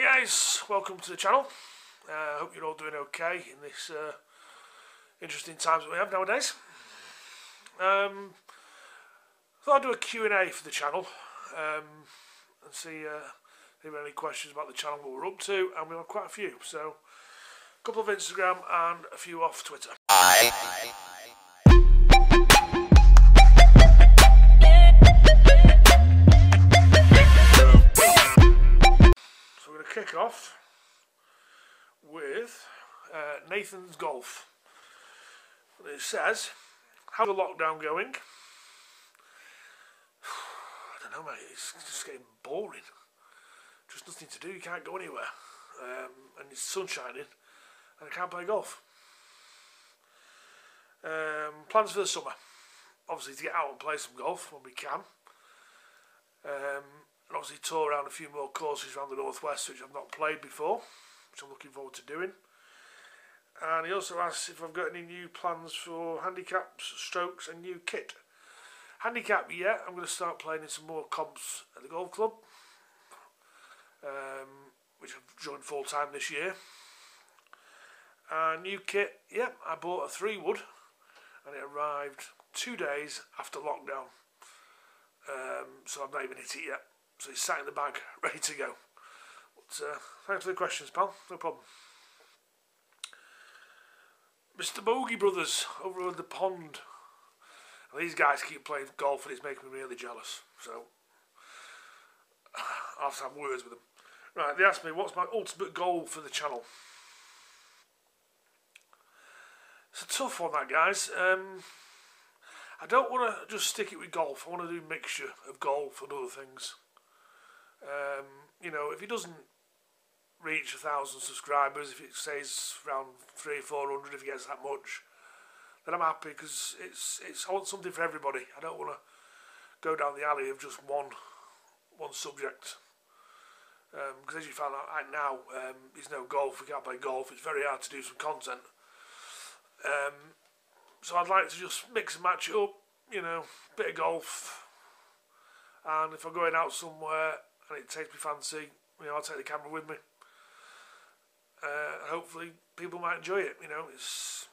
Hey guys, welcome to the channel. I hope you're all doing okay in this interesting times that we have nowadays. I thought I'd do a Q&A for the channel and see if there are any questions about the channel, what we're up to, and we have quite a few. So, a couple of Instagram and a few off Twitter. Kick off with Nathan's Golf. It says, how's the lockdown going? I don't know, mate, it's just getting boring. Just nothing to do, you can't go anywhere. And it's sun shining, and I can't play golf. Plans for the summer. Obviously to get out and play some golf when we can. And obviously tour around a few more courses around the northwest which I've not played before, which I'm looking forward to doing. And he also asks if I've got any new plans for handicaps, strokes and new kit. Handicap, yeah, I'm going to start playing in some more comps at the golf club, which I've joined full time this year. And new kit, yeah, I bought a 3-wood and it arrived 2 days after lockdown. So I've not even hit it yet. So it's sat in the bag, ready to go. But thanks for the questions, pal. No problem. Mr. Bogey Brothers over on the pond. And these guys keep playing golf and it's making me really jealous. So I'll have to have words with them. Right, they asked me what's my ultimate goal for the channel. It's a tough one, that, guys. I don't want to just stick it with golf. I want to do a mixture of golf and other things. You know, if it doesn't reach 1,000 subscribers, if it stays around 300 or 400, if it gets that much, then I'm happy, because I want something for everybody. I don't want to go down the alley of just one subject. Because as you found out now, there's no golf. We can't play golf. It's very hard to do some content. So I'd like to just mix and match it up, you know, bit of golf. And if I'm going out somewhere and it takes me fancy, you know, I'll take the camera with me. And hopefully people might enjoy it, you know. It's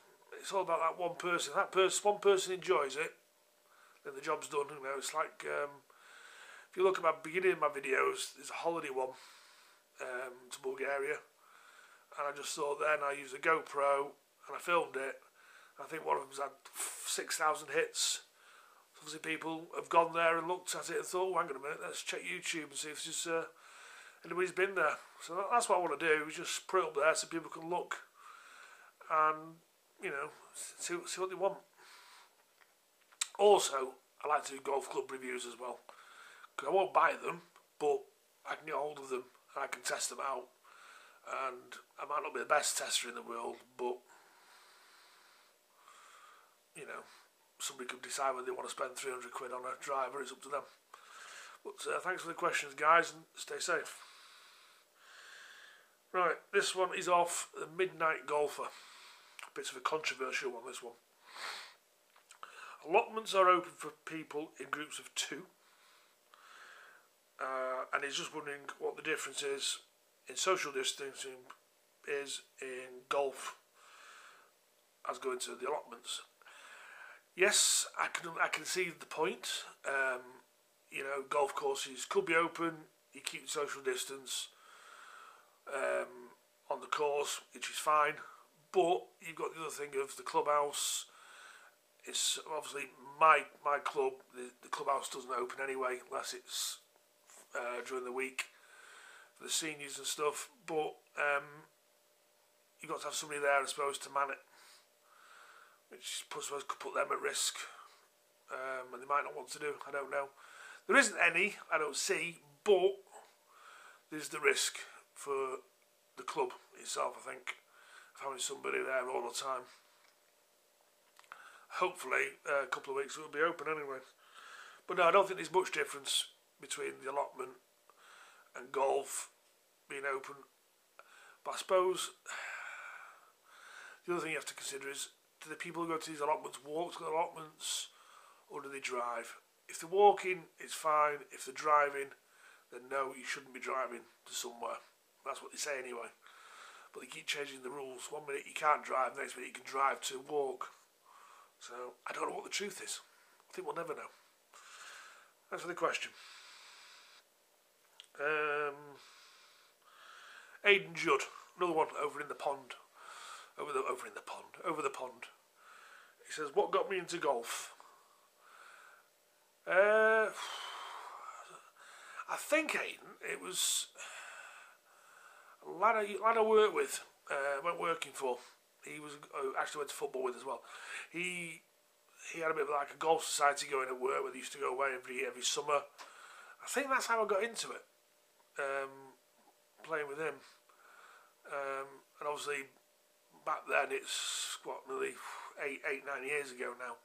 all about that one person. If one person enjoys it, then the job's done, you know. It's like, if you look at my beginning of my videos, there's a holiday one to Bulgaria. And I just thought then I used a GoPro and I filmed it. I think one of them's had 6,000 hits. Obviously people have gone there and looked at it and thought, oh, hang on a minute, let's check YouTube and see if there's anybody's been there. So that's what I want to do, is just put it up there so people can look and, you know, see what they want. Also, I like to do golf club reviews as well. Because I won't buy them, but I can get hold of them and I can test them out. And I might not be the best tester in the world, but you know, somebody could decide whether they want to spend 300 quid on a driver. It's up to them. But thanks for the questions, guys, and stay safe. Right, this one is off the Midnight Golfer. A bit of a controversial one, this one. Allotments are open for people in groups of 2. And he's just wondering what the difference is in social distancing is in golf as going to the allotments. Yes, I can see the point. You know, golf courses could be open. You keep social distance on the course, which is fine. But you've got the other thing of the clubhouse. It's obviously my club. The clubhouse doesn't open anyway, unless it's during the week for the seniors and stuff. But you've got to have somebody there, I suppose, to man it, which could put them at risk, and they might not want to do. I don't know. There isn't any, I don't see, but there's the risk for the club itself, I think, of having somebody there all the time. Hopefully, a couple of weeks it will be open anyway. But no, I don't think there's much difference between the allotment and golf being open. But I suppose the other thing you have to consider is, do the people who go to these allotments walk to the allotments, or do they drive? If they're walking, it's fine. If they're driving, then no, you shouldn't be driving to somewhere. That's what they say anyway. But they keep changing the rules. 1 minute you can't drive, next minute you can drive to walk. So I don't know what the truth is. I think we'll never know. Thanks for the question. Aiden Judd, another one over in the pond. Over the pond. He says, what got me into golf? I think, Aiden, it was a lad I worked with, went working for. He was actually went to football with as well. He had a bit of like a golf society going at work where they used to go away every summer. I think that's how I got into it, playing with him. And obviously back then, it's what, nearly eight, 9 years ago now.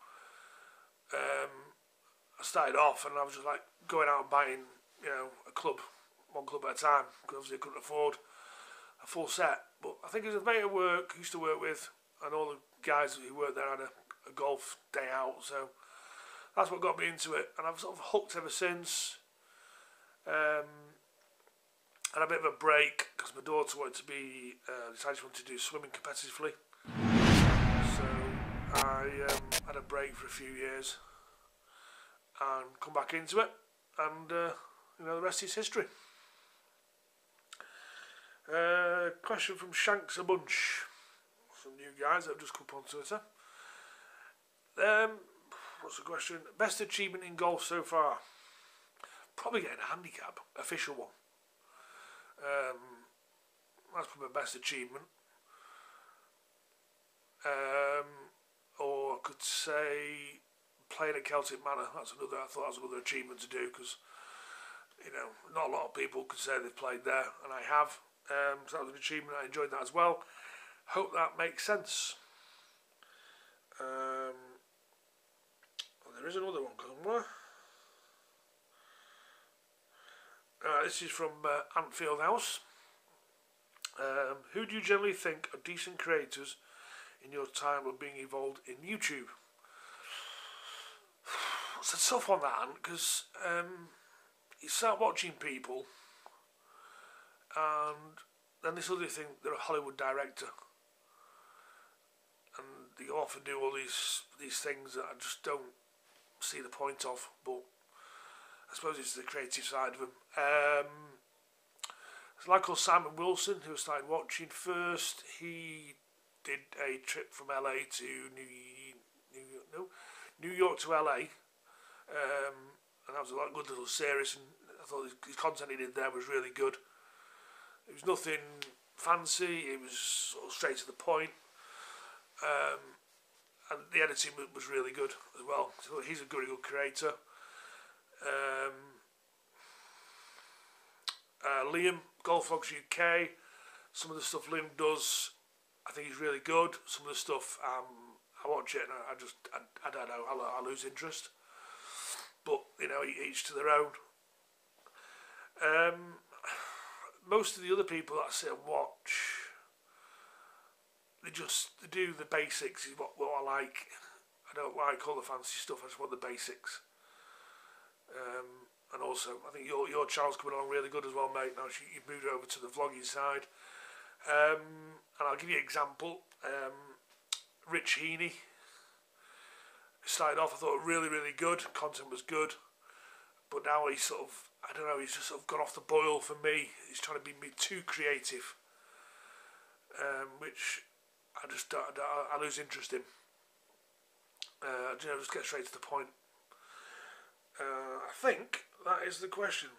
I started off and I was just like going out and buying, you know, a club, one club at a time, because obviously I couldn't afford a full set. But I think it was a mate at work I used to work with, and all the guys who worked there had a golf day out, so that's what got me into it, and I've sort of hooked ever since. Had a bit of a break because my daughter wanted to be, decided she wanted to do swimming competitively, so I had a break for a few years and come back into it, and you know, the rest is history. Question from Shanks a Bunch, some new guys that have just come up on Twitter. What's the question? Best achievement in golf so far? Probably getting a handicap, official one. That's probably my best achievement. Or I could say playing at Celtic Manor. That's another. I thought that was another achievement to do, because you know, not a lot of people could say they've played there, and I have. So that was an achievement. I enjoyed that as well. Hope that makes sense. Well, there is another one somewhere. This is from Anfield House. Who do you generally think are decent creators in your time of being involved in YouTube? It's a tough one, that, because you start watching people, and then this other thing, they're a Hollywood director, and they often do all these things that I just don't see the point of, but I suppose it's the creative side of them. It's like called Simon Wilson, who I started watching first. He did a trip from LA to New York to LA, and that was a good little series, and I thought his content he did there was really good. It was nothing fancy, it was sort of straight to the point, and the editing was really good as well. So he's a good creator. Liam Golf Fox UK, some of the stuff Liam does, I think he's really good. Some of the stuff I watch it and I don't know, I lose interest. But you know, each to their own. Most of the other people that I sit and watch, they do the basics. Is what I like. I don't like all the fancy stuff. I just want the basics. And also, I think your channel's coming along really good as well, mate. Now you've moved over to the vlogging side. And I'll give you an example. Rich Heaney started off, I thought, really good. Content was good, but now he's sort of, I don't know, he's just sort of gone off the boil for me. He's trying to be too creative, which I just I lose interest in. You know, just get straight to the point. I think that is the questions.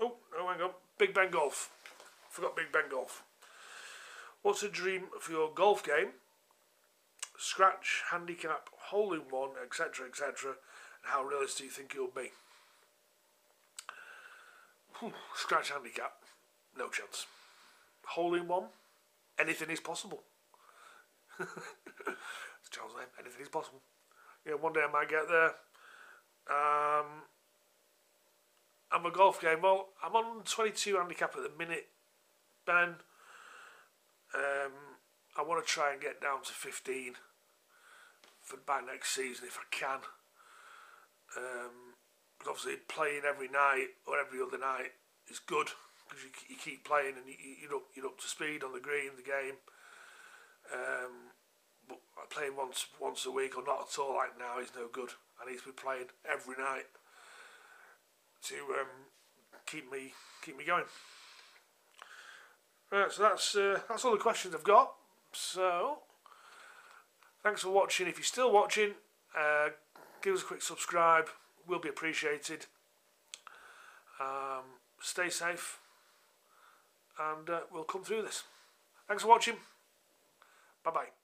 Oh, no, hang on. Big Ben Golf. Forgot Big Ben Golf. What's a dream for your golf game? Scratch, handicap, hole-in-one, etc, etc. And how realistic do you think it'll be? Scratch, handicap. No chance. Hole-in-one? Anything is possible. It's Charles' name. Anything is possible. Yeah, one day I might get there. And my golf game, well, I'm on 22 handicap at the minute, Ben. I want to try and get down to 15 for by next season if I can. But obviously playing every night or every other night is good, because you keep playing and you're up to speed on the green, the game. But playing once a week or not at all like now is no good. I need to be playing every night to keep me going. Right, so that's all the questions I've got. So thanks for watching. If you're still watching, give us a quick subscribe. Will be appreciated. Stay safe, and we'll come through this. Thanks for watching. Bye bye.